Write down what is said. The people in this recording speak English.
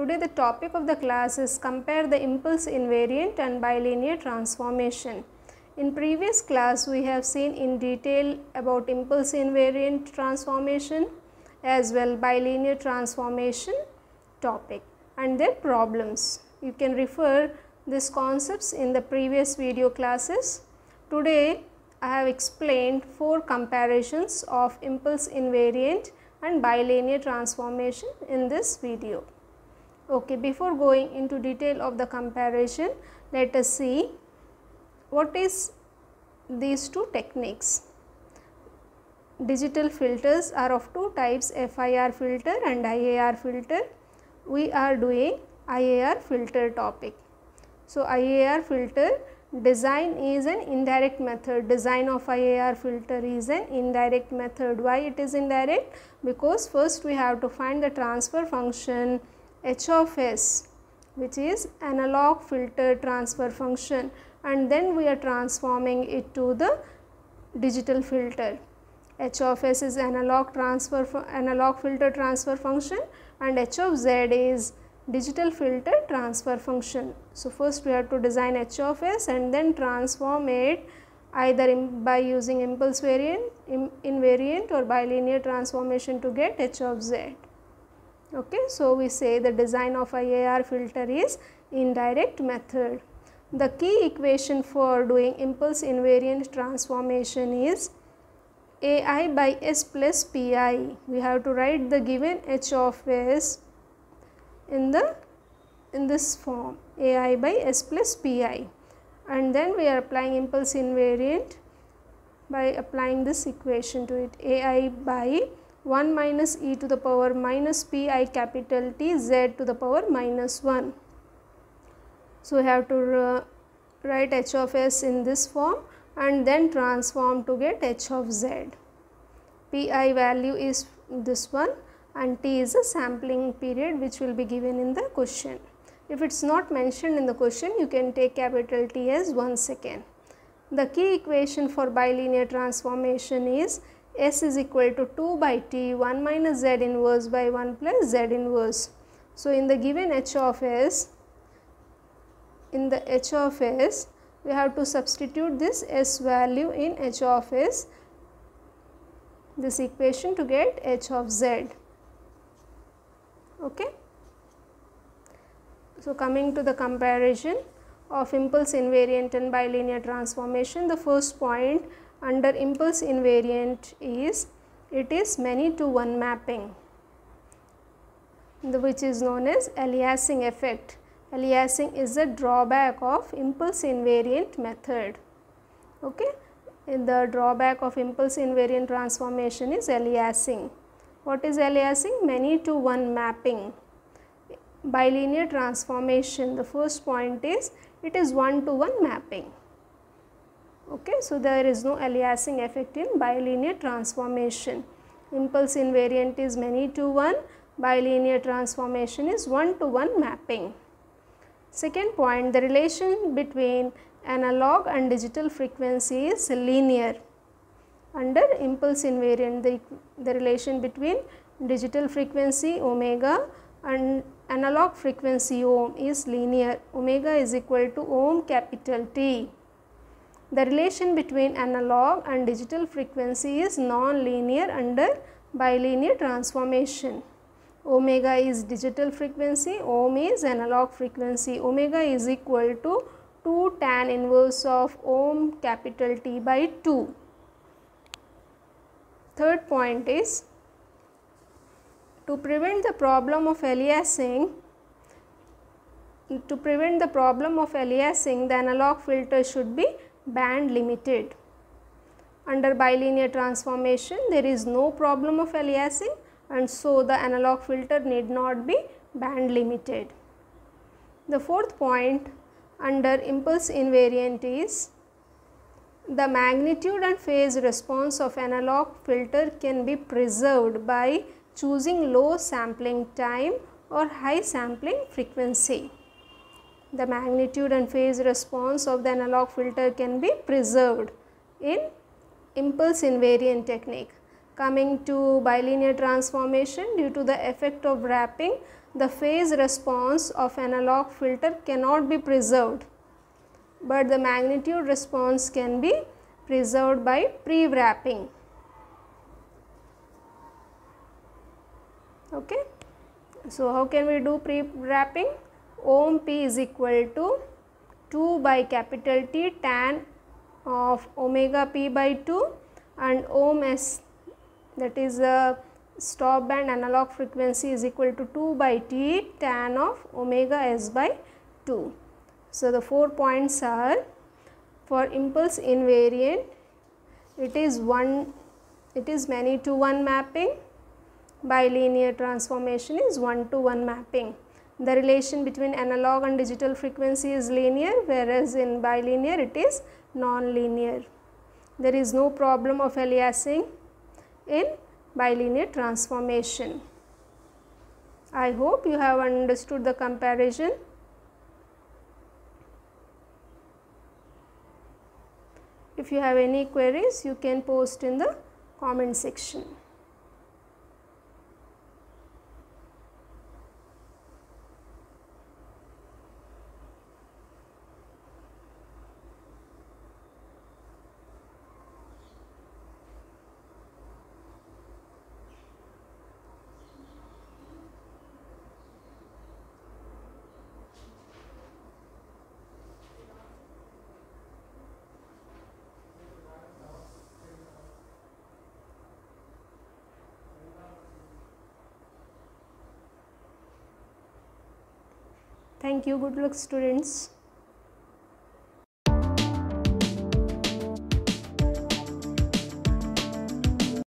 Today the topic of the class is compare the impulse invariant and bilinear transformation. In previous class we have seen in detail about impulse invariant transformation as well bilinear transformation topic and their problems. You can refer these concepts in the previous video classes. Today I have explained four comparisons of impulse invariant and bilinear transformation in this video. Okay, before going into detail of the comparison, let us see what is these two techniques. Digital filters are of two types, FIR filter and IIR filter. We are doing IIR filter topic. So, IIR filter design is an indirect method. Design of IIR filter is an indirect method. Why it is indirect? Because first we have to find the transfer function H of S, which is analog filter transfer function, and then we are transforming it to the digital filter. H of S is analog filter transfer function and H of Z is digital filter transfer function. So, first we have to design H of S and then transform it either by using impulse invariant or bilinear transformation to get H of Z. Okay, so we say the design of IIR filter is indirect method. The key equation for doing impulse invariant transformation is AI by S plus PI. We have to write the given H of S in this form, AI by S plus PI, and then we are applying impulse invariant by applying this equation to it, AI by 1 minus e to the power minus pi capital T z to the power minus 1. So, we have to write H of S in this form and then transform to get H of Z. Pi value is this one and T is a sampling period which will be given in the question. If it is not mentioned in the question, you can take capital T as 1 second. The key equation for bilinear transformation is S is equal to 2 by T 1 minus Z inverse by 1 plus Z inverse. So, in the given H of S, we have to substitute this S value in H of S, this equation, to get H of Z. Okay. So, coming to the comparison of impulse invariant and bilinear transformation, the first point under impulse invariant is it is many to one mapping, which is known as aliasing effect. Aliasing is a drawback of impulse invariant method. Okay, the drawback of impulse invariant transformation is aliasing. What is aliasing? Many to one mapping. Bilinear transformation, the first point is it is one to one mapping. Okay, so there is no aliasing effect in bilinear transformation. Impulse invariant is many to one, bilinear transformation is one to one mapping. Second point, the relation between analog and digital frequency is linear. Under impulse invariant, the relation between digital frequency omega and analog frequency ohm is linear. Omega is equal to ohm capital T. The relation between analog and digital frequency is non-linear under bilinear transformation. Omega is digital frequency, ohm is analog frequency. Omega is equal to 2 tan inverse of ohm capital T by 2. Third point is, to prevent the problem of aliasing, the analog filter should be band limited. Under bilinear transformation, there is no problem of aliasing, and so the analog filter need not be band limited. The fourth point under impulse invariant is the magnitude and phase response of analog filter can be preserved by choosing low sampling time or high sampling frequency. The magnitude and phase response of the analog filter can be preserved in impulse invariant technique. Coming to bilinear transformation, due to the effect of wrapping, the phase response of analog filter cannot be preserved, but the magnitude response can be preserved by pre-wrapping. Okay. So, how can we do pre-wrapping? Ohm P is equal to 2 by capital T tan of omega P by 2, and ohm S, that is the stop band analog frequency, is equal to 2 by T tan of omega S by 2. So, the 4 points are, for impulse invariant, it is many to one mapping, bilinear transformation is 1-to-1 mapping. The relation between analog and digital frequency is linear, whereas in bilinear it is non-linear. There is no problem of aliasing in bilinear transformation. I hope you have understood the comparison. If you have any queries, you can post in the comment section. Thank you. Good luck, students.